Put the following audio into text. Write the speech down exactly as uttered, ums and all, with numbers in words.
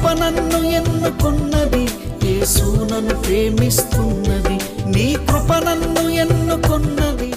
కృప నన్ను ఎన్నుకున్నది, యేసు నన్ను ప్రేమిస్తున్నది, నీ కృప నన్ను ఎన్నుకున్నది.